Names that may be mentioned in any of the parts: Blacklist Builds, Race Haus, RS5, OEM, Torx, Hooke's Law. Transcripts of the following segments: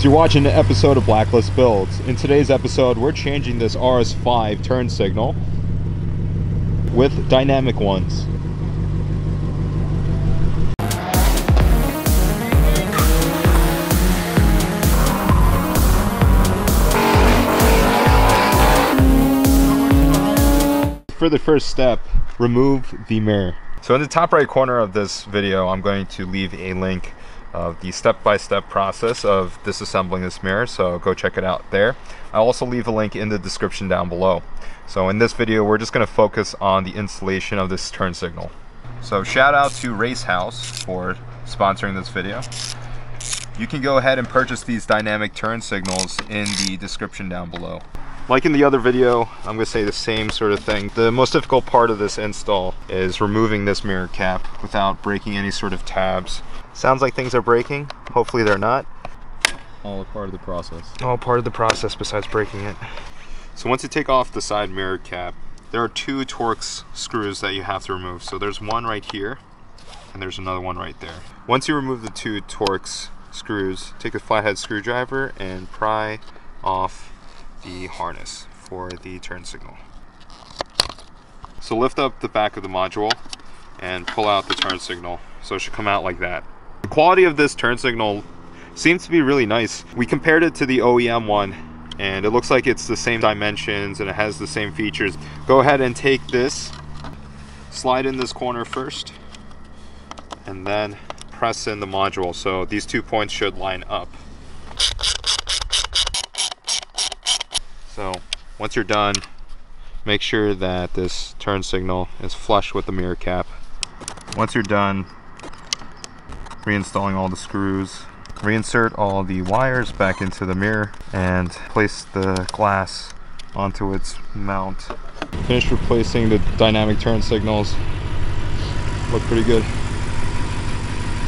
as you're watching the episode of Blacklist Builds. In today's episode, we're changing this RS5 turn signal with dynamic ones. For the first step, remove the mirror. So in the top right corner of this video, I'm going to leave a link of the step-by-step process of disassembling this mirror, so go check it out there. I'll also leave a link in the description down below. So in this video, we're just going to focus on the installation of this turn signal. So shout out to Race Haus for sponsoring this video. You can go ahead and purchase these dynamic turn signals in the description down below. Like in the other video, I'm gonna say the same sort of thing. The most difficult part of this install is removing this mirror cap without breaking any sort of tabs. Sounds like things are breaking. Hopefully they're not. All part of the process. All part of the process besides breaking it. So once you take off the side mirror cap, there are two Torx screws that you have to remove. So there's one right here, and there's another one right there. Once you remove the two Torx screws, take a flathead screwdriver and pry off the harness for the turn signal. So lift up the back of the module and pull out the turn signal. So it should come out like that. The quality of this turn signal seems to be really nice. We compared it to the OEM one and it looks like it's the same dimensions and it has the same features. Go ahead and take this, slide in this corner first, and then press in the module. So these two points should line up. So once you're done, make sure that this turn signal is flush with the mirror cap. Once you're done reinstalling all the screws, reinsert all the wires back into the mirror and place the glass onto its mount. Finish replacing the dynamic turn signals. Look pretty good.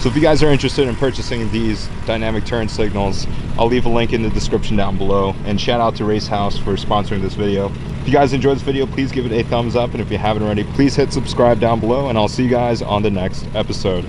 So if you guys are interested in purchasing these dynamic turn signals, I'll leave a link in the description down below. And shout out to Race Haus for sponsoring this video. If you guys enjoyed this video, please give it a thumbs up. And if you haven't already, please hit subscribe down below. And I'll see you guys on the next episode.